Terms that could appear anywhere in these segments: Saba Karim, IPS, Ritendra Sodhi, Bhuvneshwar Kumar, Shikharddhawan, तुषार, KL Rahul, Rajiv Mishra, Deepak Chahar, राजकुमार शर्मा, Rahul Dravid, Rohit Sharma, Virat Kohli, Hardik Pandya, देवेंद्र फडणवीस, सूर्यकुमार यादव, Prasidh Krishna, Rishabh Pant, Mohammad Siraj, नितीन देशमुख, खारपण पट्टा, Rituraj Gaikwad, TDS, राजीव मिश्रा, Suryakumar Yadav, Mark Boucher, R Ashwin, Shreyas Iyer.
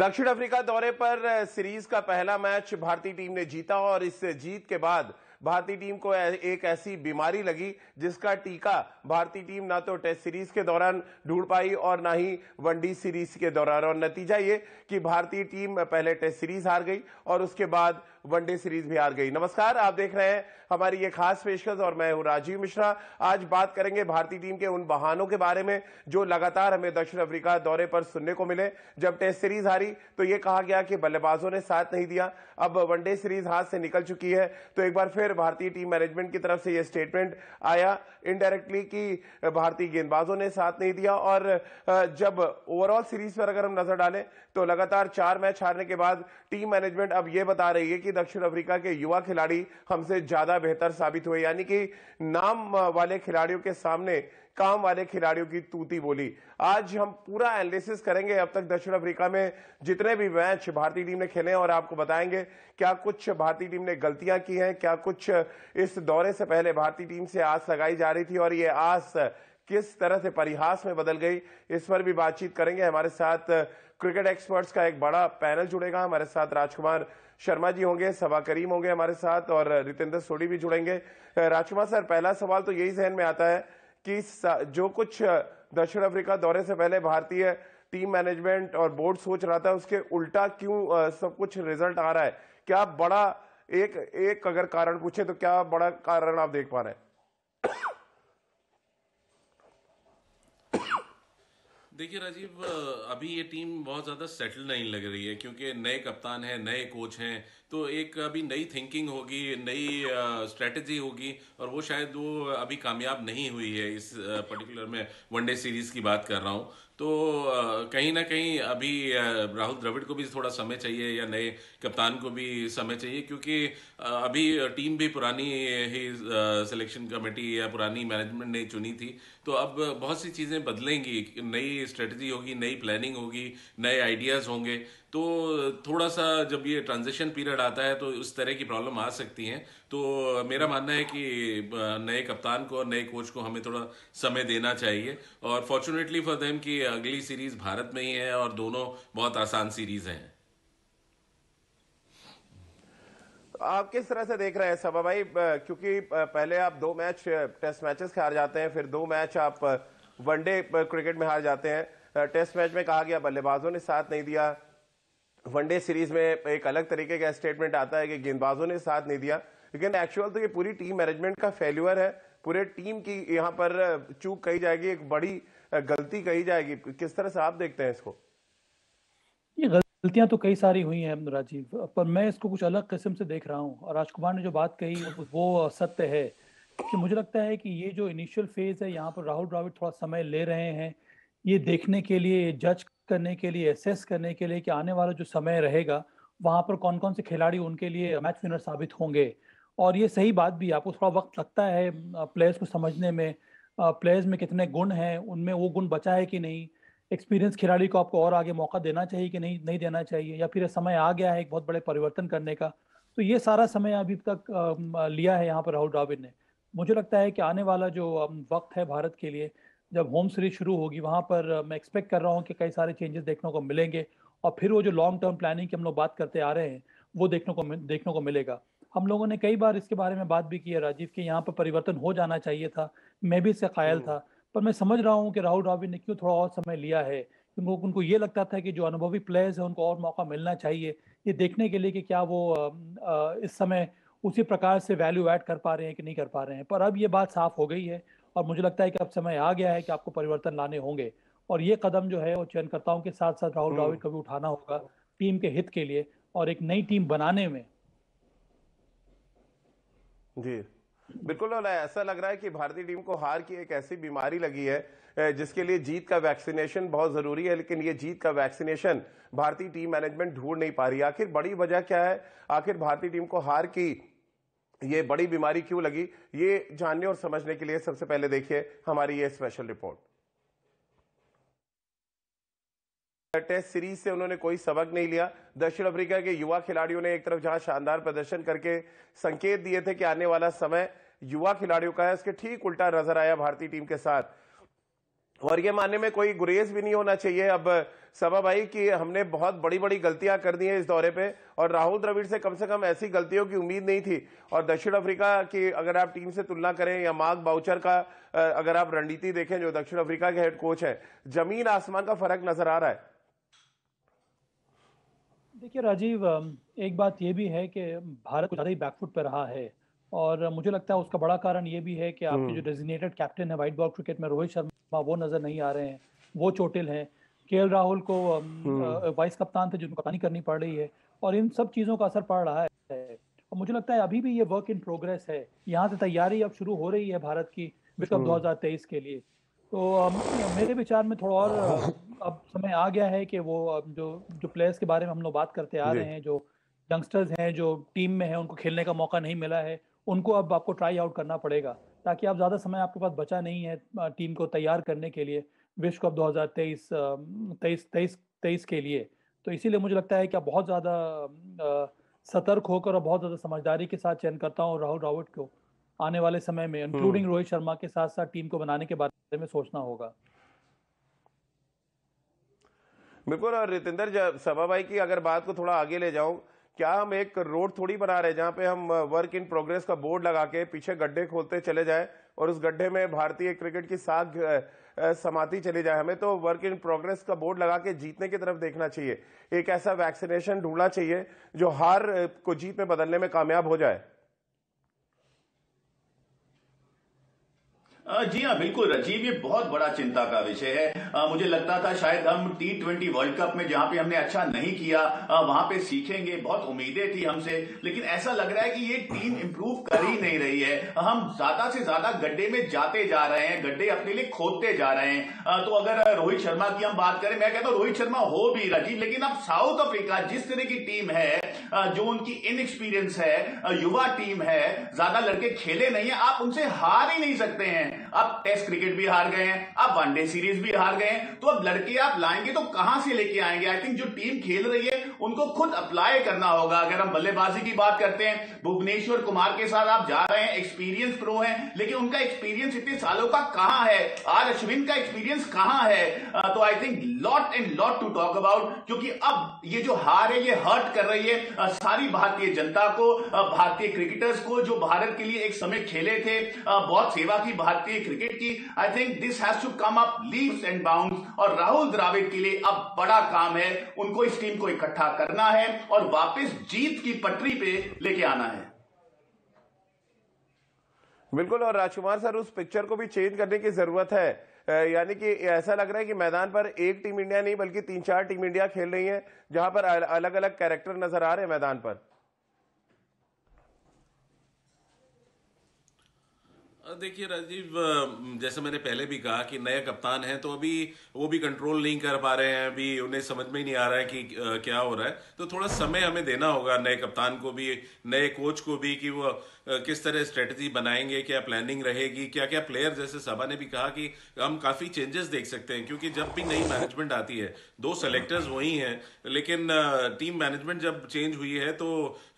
दक्षिण अफ्रीका दौरे पर सीरीज का पहला मैच भारतीय टीम ने जीता और इस जीत के बाद भारतीय टीम को एक ऐसी बीमारी लगी जिसका टीका भारतीय टीम ना तो टेस्ट सीरीज के दौरान ढूंढ पाई और ना ही वनडे सीरीज के दौरान। और नतीजा ये कि भारतीय टीम पहले टेस्ट सीरीज हार गई और उसके बाद वनडे सीरीज भी हार गई। नमस्कार, आप देख रहे हैं हमारी ये खास पेशकश और मैं हूं राजीव मिश्रा। आज बात करेंगे भारतीय टीम के उन बहानों के बारे में जो लगातार हमें दक्षिण अफ्रीका दौरे पर सुनने को मिले। जब टेस्ट सीरीज हारी तो ये कहा गया कि बल्लेबाजों ने साथ नहीं दिया, अब वनडे सीरीज हाथ से निकल चुकी है। तो एक बार फिर भारतीय टीम मैनेजमेंट की तरफ से यह स्टेटमेंट आया इनडायरेक्टली कि भारतीय गेंदबाजों ने साथ नहीं दिया। और जब ओवरऑल सीरीज पर अगर हम नजर डालें तो लगातार 4 मैच हारने के बाद टीम मैनेजमेंट अब यह बता रही है कि दक्षिण अफ्रीका के युवा खिलाड़ी हमसे ज्यादा बेहतर साबित हुए, यानी कि नाम वाले खिलाड़ियों के सामने काम वाले खिलाड़ियों की तूती बोली। आज हम पूरा एनालिसिस करेंगे अब तक दक्षिण अफ्रीका में जितने भी मैच भारतीय टीम ने खेले और आपको बताएंगे क्या कुछ भारतीय टीम ने गलतियां की हैं, क्या कुछ इस दौरे से पहले भारतीय टीम से आस लगाई जा रही थी और ये आस किस तरह से परिहास में बदल गई। इस पर भी बातचीत करेंगे। हमारे साथ क्रिकेट एक्सपर्ट्स का एक बड़ा पैनल जुड़ेगा। हमारे साथ राजकुमार शर्मा जी होंगे, सबा करीम होंगे हमारे साथ और रितेंद्र सोढ़ी भी जुड़ेंगे। राजकुमार सर, पहला सवाल तो यही जहन में आता है कि जो कुछ दक्षिण अफ्रीका दौरे से पहले भारतीय टीम मैनेजमेंट और बोर्ड सोच रहा था उसके उल्टा क्यों सब कुछ रिजल्ट आ रहा है? क्या बड़ा एक अगर कारण पूछे तो क्या बड़ा कारण आप देख पा रहे हैं? देखिए राजीव, अभी ये टीम बहुत ज़्यादा सेटल नहीं लग रही है क्योंकि नए कप्तान हैं, नए कोच हैं, तो एक अभी नई थिंकिंग होगी, नई स्ट्रेटजी होगी और वो शायद वो अभी कामयाब नहीं हुई है। इस पर्टिकुलर में वनडे सीरीज़ की बात कर रहा हूँ। तो कहीं ना कहीं अभी राहुल द्रविड़ को भी थोड़ा समय चाहिए या नए कप्तान को भी समय चाहिए क्योंकि अभी टीम भी पुरानी ही सिलेक्शन कमेटी या पुरानी मैनेजमेंट ने चुनी थी। तो अब बहुत सी चीज़ें बदलेंगी, नई स्ट्रेटजी होगी, नई प्लानिंग होगी, नए आइडियाज़ होंगे। तो थोड़ा सा जब ये ट्रांजिशन पीरियड आता है तो उस तरह की प्रॉब्लम आ सकती हैं। तो मेरा मानना है कि नए कप्तान को और नए कोच को हमें थोड़ा समय देना चाहिए और फॉर्चुनेटली फॉर देम कि अगली सीरीज भारत में ही है और दोनों बहुत आसान सीरीज हैं। आप किस तरह से देख रहे हैं सबा भाई, क्योंकि पहले आप 2 मैच टेस्ट मैचेस हार जाते हैं, फिर 2 मैच आप वनडे क्रिकेट में हार जाते हैं। टेस्ट मैच में कहा गया बल्लेबाजों ने साथ नहीं दिया, वनडे सीरीज में एक अलग तरीके का स्टेटमेंट आता है कि गेंदबाजों ने साथ नहीं दिया, लेकिन एक्चुअल तो ये पूरी टीम मैनेजमेंट का फेल्यूर है, पूरे टीम की यहाँ पर चूक कही जाएगी, एक बड़ी गलती कही जाएगी। किस तरह से आप देखते हैं इसको? ये गलतियां तो कई सारी हुई हैं राजीव, पर मैं इसको कुछ अलग किस्म से देख रहा हूँ और राजकुमार ने जो बात कही वो सत्य है कि मुझे लगता है कि ये जो इनिशियल फेज है यहाँ पर राहुल द्रविड़ थोड़ा समय ले रहे हैं ये देखने के लिए, जज करने के लिए, असेस करने के लिए कि आने वाला जो समय रहेगा वहाँ पर कौन कौन से खिलाड़ी उनके लिए मैच विनर साबित होंगे। और ये सही बात भी, आपको थोड़ा वक्त लगता है प्लेयर्स को समझने में, प्लेयर्स में कितने गुण हैं, उनमें वो गुण बचा है कि नहीं, एक्सपीरियंस खिलाड़ी को आपको और आगे मौका देना चाहिए कि नहीं देना चाहिए, या फिर समय आ गया है एक बहुत बड़े परिवर्तन करने का। तो ये सारा समय अभी तक लिया है यहाँ पर राहुल द्रविड़ ने। मुझे लगता है कि आने वाला जो वक्त है भारत के लिए, जब होम सीरीज शुरू होगी, वहाँ पर मैं एक्सपेक्ट कर रहा हूँ कि कई सारे चेंजेस देखने को मिलेंगे और फिर वो जो लॉन्ग टर्म प्लानिंग की हम लोग बात करते आ रहे हैं वो देखने को मिलेगा। हम लोगों ने कई बार इसके बारे में बात भी की है राजीव कि यहाँ पर परिवर्तन हो जाना चाहिए था, मैं भी इसका कायल था, पर मैं समझ रहा हूँ कि राहुल द्रविड़ ने क्यों थोड़ा और समय लिया है क्योंकि उनको ये लगता था कि जो अनुभवी प्लेयर्स हैं उनको और मौका मिलना चाहिए ये देखने के लिए कि क्या वो इस समय उसी प्रकार से वैल्यू ऐड कर पा रहे हैं कि नहीं कर पा रहे हैं। पर अब ये बात साफ हो गई है और मुझे लगता है कि अब समय आ गया है कि आपको परिवर्तन लाने होंगे और ये कदम जो है वो चयनकर्ताओं के साथ साथ राहुल द्रविड़ को भी उठाना होगा टीम के हित के लिए और एक नई टीम बनाने में। जी बिल्कुल, और ऐसा लग रहा है कि भारतीय टीम को हार की एक ऐसी बीमारी लगी है जिसके लिए जीत का वैक्सीनेशन बहुत जरूरी है, लेकिन ये जीत का वैक्सीनेशन भारतीय टीम मैनेजमेंट ढूंढ नहीं पा रही। आखिर बड़ी वजह क्या है, आखिर भारतीय टीम को हार की ये बड़ी बीमारी क्यों लगी, ये जानने और समझने के लिए सबसे पहले देखिए हमारी ये स्पेशल रिपोर्ट। टेस्ट सीरीज से उन्होंने कोई सबक नहीं लिया। दक्षिण अफ्रीका के युवा खिलाड़ियों ने एक तरफ जहां शानदार प्रदर्शन करके संकेत दिए थे कि आने वाला समय युवा खिलाड़ियों का है, उसके ठीक उल्टा नजर आया भारतीय टीम के साथ। और ये मानने में कोई गुरेज भी नहीं होना चाहिए अब सबा भाई कि हमने बहुत बड़ी बड़ी गलतियां कर दी हैं इस दौरे पे, और राहुल द्रविड़ से कम ऐसी गलतियों की उम्मीद नहीं थी। और दक्षिण अफ्रीका की अगर आप टीम से तुलना करें या मार्क बाउचर का अगर आप रणनीति देखें जो दक्षिण अफ्रीका के हेड कोच है, जमीन आसमान का फर्क नजर आ रहा है। देखिए राजीव, एक बात यह भी है कि भारत ज्यादा ही बैकफुट पर रहा है और मुझे लगता है उसका बड़ा कारण ये भी है कि आपके जो डेजिग्नेटेड कैप्टन है व्हाइट बॉल क्रिकेट में रोहित शर्मा, वो नजर नहीं आ रहे हैं, वो चोटिल हैं। केएल राहुल को वाइस कप्तान थे जिनको कप्तानी करनी पड़ रही है और इन सब चीजों का असर पड़ रहा है। और मुझे लगता है अभी भी ये वर्क इन प्रोग्रेस है, यहाँ से तैयारी अब शुरू हो रही है भारत की विश्व कप 2023 के लिए। तो मेरे विचार में थोड़ा और अब समय आ गया है कि वो जो प्लेयर्स के बारे में हम लोग बात करते आ रहे हैं, जो यंगस्टर्स हैं जो टीम में है, उनको खेलने का मौका नहीं मिला है, उनको अब आपको ट्राई आउट करना पड़ेगा ताकि आप ज़्यादा समय आपके पास बचा नहीं है टीम को तैयार करने के लिए विश्व कप 2023 के लिए। तो इसीलिए मुझे लगता है कि आप बहुत ज़्यादा सतर्क होकर और बहुत ज़्यादा समझदारी के साथ चयनकर्ता हूँ राहुल द्रविड़ को आने वाले समय में इंक्लूडिंग रोहित शर्मा के साथ साथ टीम को बनाने के बारे में सोचना होगा। बिल्कुल, और रितेंद्र सभा भाई की अगर बात को थोड़ा आगे ले जाऊं, क्या हम एक रोड थोड़ी बना रहे हैं जहां पे हम वर्क इन प्रोग्रेस का बोर्ड लगा के पीछे गड्ढे खोलते चले जाएं और उस गड्ढे में भारतीय क्रिकेट की साख समाती चली जाए? हमें तो वर्क इन प्रोग्रेस का बोर्ड लगा के जीतने की तरफ देखना चाहिए, एक ऐसा वैक्सीनेशन ढूंढना चाहिए जो हार को जीत में बदलने में कामयाब हो जाए। जी हाँ, बिल्कुल राजीव, ये बहुत बड़ा चिंता का विषय है। मुझे लगता था शायद हम T20 वर्ल्ड कप में जहां पे हमने अच्छा नहीं किया वहां पे सीखेंगे, बहुत उम्मीदें थी हमसे, लेकिन ऐसा लग रहा है कि ये टीम इंप्रूव कर ही नहीं रही है। हम ज्यादा से ज्यादा गड्ढे में जाते जा रहे हैं, गड्ढे अपने लिए खोदते जा रहे हैं। तो अगर रोहित शर्मा की हम बात करें, मैं कहता हूँ रोहित शर्मा हो भी राजीव, लेकिन अब साउथ अफ्रीका जिस तरह की टीम है, जो उनकी इनएक्सपीरियंस है, युवा टीम है, ज्यादा लड़के खेले नहीं है, आप उनसे हार ही नहीं सकते हैं। आप टेस्ट क्रिकेट भी हार गए हैं, आप वनडे सीरीज भी हार गए हैं, तो अब लड़के आप लाएंगे तो कहां से लेके आएंगे? आई थिंक जो टीम खेल रही है उनको खुद अप्लाई करना होगा। अगर हम बल्लेबाजी की बात करते हैं, भुवनेश्वर कुमार के साथ आप जा रहे हैं, एक्सपीरियंस प्रो हैं, लेकिन उनका एक्सपीरियंस इतने सालों का कहां है? आर अश्विन का एक्सपीरियंस कहां है? तो I think lot and lot to talk about, क्योंकि अब ये जो हार है ये हर्ट कर रही है सारी भारतीय जनता को, भारतीय क्रिकेटर्स को जो भारत के लिए एक समय खेले थे, बहुत सेवा की भारत क्रिकेट की। I think this has to come up leaves and bounds, और राहुल द्रविड़ के लिए अब बड़ा काम है, उनको इस टीम को इकट्ठा करना है और वापस जीत की पटरी पे लेके आना है। बिल्कुल, और राजकुमार सर, उस पिक्चर को भी चेंज करने की जरूरत है, यानी कि ऐसा लग रहा है कि मैदान पर एक टीम इंडिया नहीं बल्कि 3-4 टीम इंडिया खेल रही है जहां पर अलग अलग कैरेक्टर नजर आ रहे हैं मैदान पर। देखिए राजीव, जैसे मैंने पहले भी कहा कि नए कप्तान हैं तो अभी वो भी कंट्रोल नहीं कर पा रहे हैं, अभी उन्हें समझ में ही नहीं आ रहा है कि क्या हो रहा है। तो थोड़ा समय हमें देना होगा नए कप्तान को भी, नए कोच को भी, कि वो किस तरह स्ट्रेटजी बनाएंगे, क्या प्लानिंग रहेगी, क्या क्या प्लेयर, जैसे सभा ने भी कहा कि हम काफ़ी चेंजेस देख सकते हैं, क्योंकि जब भी नई मैनेजमेंट आती है, दो सेलेक्टर्स वही हैं, लेकिन टीम मैनेजमेंट जब चेंज हुई है तो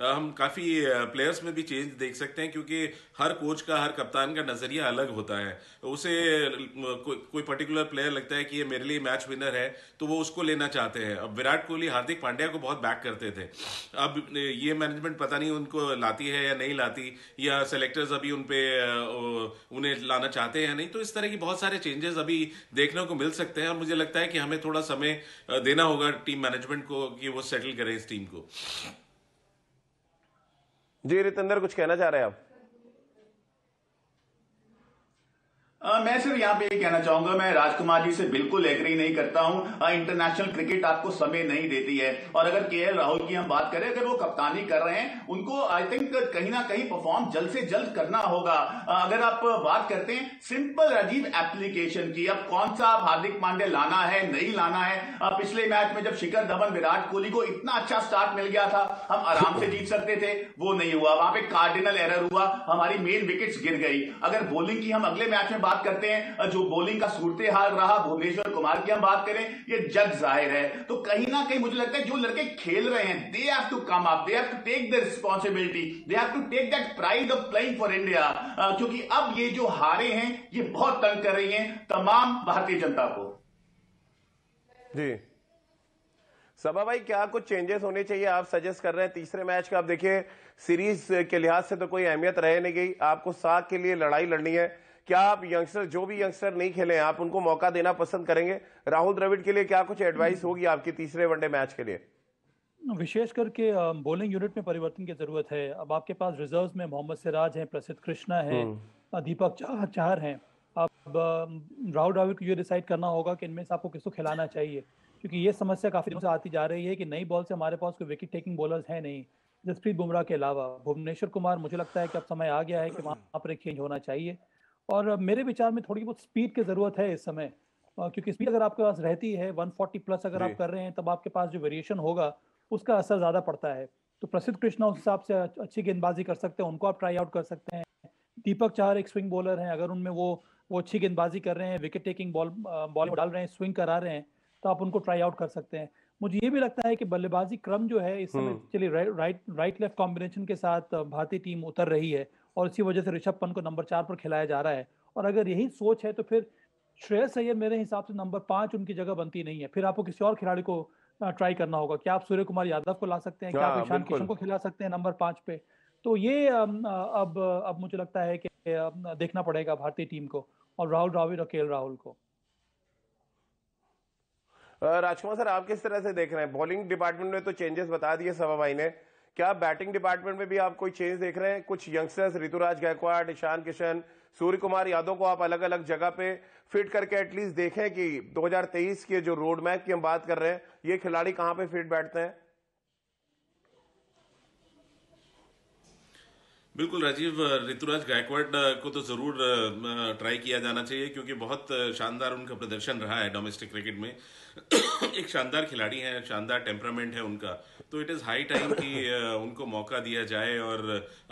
हम काफ़ी प्लेयर्स में भी चेंज देख सकते हैं, क्योंकि हर कोच का, हर कप्तान का नजरिया अलग होता है। उसे कोई पर्टिकुलर प्लेयर लगता है कि ये मेरे लिए मैच विनर है तो वो उसको लेना चाहते हैं। अब विराट कोहली हार्दिक पांड्या को बहुत बैक करते थे, अब ये मैनेजमेंट पता नहीं उनको लाती है या नहीं लाती, या सेलेक्टर्स अभी उन्हें लाना चाहते हैं नहीं। तो इस तरह की बहुत सारे चेंजेस अभी देखने को मिल सकते हैं और मुझे लगता है कि हमें थोड़ा समय देना होगा टीम मैनेजमेंट को कि वो सेटल करें इस टीम को। जी रितेंद्र, कुछ कहना चाह रहे हैं आप? मैं सिर्फ यहाँ पे ये कहना चाहूंगा, मैं राजकुमार जी से बिल्कुल एग्री नहीं करता हूँ। इंटरनेशनल क्रिकेट आपको समय नहीं देती है, और अगर केएल राहुल की हम बात करें, अगर वो कप्तानी कर रहे हैं, उनको आई थिंक कहीं ना कहीं परफॉर्म जल्द से जल्द करना होगा। अगर आप बात करते हैं सिंपल राजीव एप्लीकेशन की, अब कौन सा हार्दिक पांड्या लाना है, नहीं लाना है। पिछले मैच में जब शिखर धवन विराट कोहली को इतना अच्छा स्टार्ट मिल गया था, हम आराम से जीत सकते थे, वो नहीं हुआ, वहां पे कार्डिनल एरर हुआ, हमारी मेन विकेट्स गिर गई। अगर बॉलिंग की हम अगले मैच में बात करते हैं, जो बॉलिंग का सूरत हाल रहा, भुवनेश्वर कुमार की हम बात करें, ये जग जाहिर है। तो कहीं ना कहीं मुझे लगता है जो लड़के खेल रहे हैं, they have to come up, they have to take the responsibility, they have to take that pride of playing for India, क्योंकि अब ये जो हारे हैं ये बहुत तंग कर रही हैं तमाम भारतीय जनता को। जी सबा भाई, क्या कुछ चेंजेस होने चाहिए आप सजेस्ट कर रहे हैं? तीसरे मैच का आप देखिए, सीरीज के लिहाज से तो कोई अहमियत रह नहीं गई, आपको साख के लिए लड़ाई लड़नी है। क्या आप यंगस्टर, जो भी यंगस्टर नहीं खेले हैं, आप उनको मौका देना पसंद करेंगे? राहुल द्रविड़ के लिए क्या कुछ एडवाइस होगी आपकी तीसरे वनडे मैच के लिए? विशेष करके बॉलिंग यूनिट में परिवर्तन की जरूरत है। अब आपके पास रिजर्व में मोहम्मद सिराज है, प्रसिद्ध कृष्णा है, दीपक चाहर है। अब राहुल द्रविड़ को ये डिसाइड करना होगा कि इनमें से आपको किसको खिलाना चाहिए, क्योंकि ये समस्या काफी दिनों से आती जा रही है कि नई बॉल से हमारे पास कोई विकेट टेकिंग बॉलर्स है नहीं जसप्रीत बुमराह के अलावा। भुवनेश्वर कुमार, मुझे लगता है कि अब समय आ गया है कि वहाँ पर चेंज होना चाहिए। और मेरे विचार में थोड़ी बहुत स्पीड की जरूरत है इस समय, क्योंकि स्पीड अगर आपके पास रहती है 140+ अगर आप कर रहे हैं, तब आपके पास जो वेरिएशन होगा उसका असर ज्यादा पड़ता है। तो प्रसिद्ध कृष्णा उस हिसाब से अच्छी गेंदबाजी कर सकते हैं, उनको आप ट्राई आउट कर सकते हैं। दीपक चाहर एक स्विंग बॉलर हैं, अगर उनमें वो अच्छी गेंदबाजी कर रहे हैं, विकेट टेकिंग बॉलिंग डाल रहे हैं, स्विंग करा रहे हैं, तो आप उनको ट्राई आउट कर सकते हैं। मुझे ये भी लगता है कि बल्लेबाजी क्रम जो है इस समय चलिए राइट लेफ्ट कॉम्बिनेशन के साथ भारतीय टीम उतर रही है, और इसी वजह से ऋषभ पंत को नंबर 4 पर खिलाया जा रहा है। और अगर यही सोच है तो फिर श्रेयस अय्यर मेरे हिसाब से नंबर 5 उनकी जगह बनती नहीं है। फिर आपको किसी और खिलाड़ी को ट्राई करना होगा। क्या आप सूर्यकुमार यादव को ला सकते हैं? क्या आप ईशान किशन को खिला सकते हैं नंबर 5 पे? तो ये अब मुझे लगता है कि देखना पड़ेगा भारतीय टीम को, और राहुल द्रविड़ और केएल राहुल को। राजकुमार सर, आप किस तरह से देख रहे हैं? बॉलिंग डिपार्टमेंट में तो चेंजेस बता दिए सभा भाई ने, क्या बैटिंग डिपार्टमेंट में भी आप कोई चेंज देख रहे हैं? कुछ यंगस्टर्स ऋतुराज गायकवाड़, ईशान किशन, सूर्य कुमार यादव को आप अलग अलग जगह पे फिट करके एटलीस्ट देखें कि 2023 के जो रोड मैप की हम बात कर रहे हैं, ये खिलाड़ी कहाँ पे फिट बैठते हैं? बिल्कुल राजीव, ऋतुराज गायकवाड़ को तो ज़रूर ट्राई किया जाना चाहिए, क्योंकि बहुत शानदार उनका प्रदर्शन रहा है डोमेस्टिक क्रिकेट में। एक शानदार खिलाड़ी हैं, शानदार टेम्परामेंट है उनका, तो इट इज़ हाई टाइम कि उनको मौका दिया जाए। और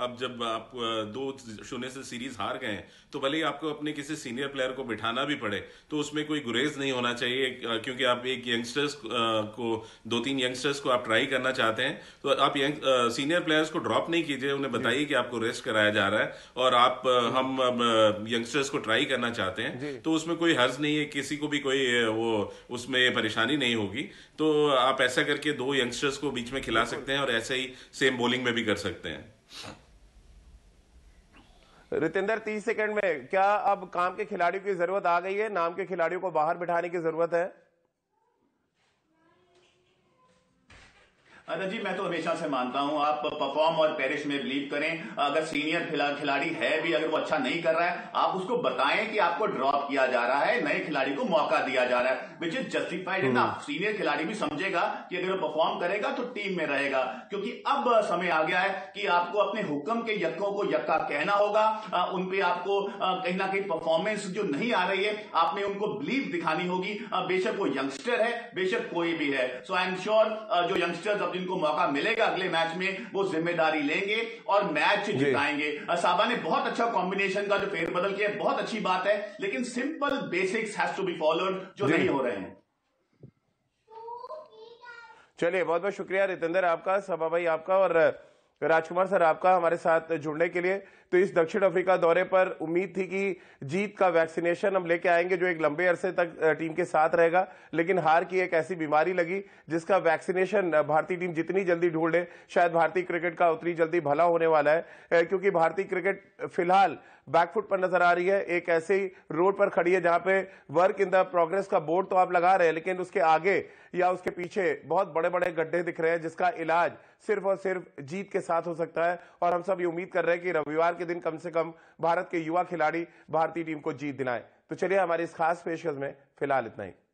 अब जब आप 2-0 से सीरीज़ हार गए हैं, तो भले ही आपको अपने किसी सीनियर प्लेयर को बिठाना भी पड़े, तो उसमें कोई गुरेज नहीं होना चाहिए, क्योंकि आप एक यंगस्टर्स को, 2-3 यंगस्टर्स को आप ट्राई करना चाहते हैं, तो आप सीनियर प्लेयर्स को ड्रॉप नहीं कीजिए, उन्हें बताइए कि को रेस्ट कराया जा रहा है और आप हम यंगस्टर्स को ट्राई करना चाहते हैं, तो उसमें कोई हर्ज नहीं है, किसी को भी कोई वो उसमें परेशानी नहीं होगी। तो आप ऐसा करके 2 यंगस्टर्स को बीच में खिला सकते हैं, और ऐसे ही सेम बॉलिंग में भी कर सकते हैं। रितेंद्र, 30 सेकंड में क्या अब काम के खिलाड़ियों की जरूरत आ गई है? नाम के खिलाड़ियों को बाहर बिठाने की जरूरत है? जी, मैं तो हमेशा से मानता हूं आप परफॉर्म और पेरिश में बिलीव करें। अगर सीनियर खिलाड़ी है भी, अगर वो अच्छा नहीं कर रहा है, आप उसको बताएं कि आपको ड्रॉप किया जा रहा है, नए खिलाड़ी को मौका दिया जा रहा है, which is justified enough. Senior खिलाड़ी भी समझेगा कि अगर वो परफॉर्म करेगा तो टीम में रहेगा, क्योंकि अब समय आ गया है कि आपको अपने हुक्म के यक्कों को यक्का कहना होगा। उनपे आपको कहीं ना कहीं परफॉर्मेंस जो नहीं आ रही है, आपने उनको बिलीव दिखानी होगी, बेशक वो यंगस्टर है, बेशक कोई भी है। सो आई एम श्योर जो यंगस्टर्स जिनको मौका मिलेगा अगले मैच में, वो जिम्मेदारी लेंगे और मैच जिताएंगे। साबा ने बहुत अच्छा कॉम्बिनेशन का जो फेरबदल किया, बहुत अच्छी बात है, लेकिन simple basics has to be followed, जो नहीं हो रहे हैं। चलिए, बहुत बहुत शुक्रिया रितेंद्र आपका, सबा भाई आपका और राजकुमार सर आपका हमारे साथ जुड़ने के लिए। तो इस दक्षिण अफ्रीका दौरे पर उम्मीद थी कि जीत का वैक्सीनेशन हम लेके आएंगे, जो एक लंबे अरसे तक टीम के साथ रहेगा, लेकिन हार की एक ऐसी बीमारी लगी जिसका वैक्सीनेशन भारतीय टीम जितनी जल्दी ढूंढे, शायद भारतीय क्रिकेट का उतनी जल्दी भला होने वाला है, क्योंकि भारतीय क्रिकेट फिलहाल बैकफुट पर नजर आ रही है। एक ऐसे रोड पर खड़ी है जहां पे वर्क इन द प्रोग्रेस का बोर्ड तो आप लगा रहे हैं, लेकिन उसके आगे या उसके पीछे बहुत बड़े बड़े गड्ढे दिख रहे हैं, जिसका इलाज सिर्फ और सिर्फ जीत के साथ हो सकता है। और हम सब ये उम्मीद कर रहे हैं कि रविवार के दिन कम से कम भारत के युवा खिलाड़ी भारतीय टीम को जीत दिलाएं। तो चलिए, हमारी इस खास पेशकश में फिलहाल इतना ही।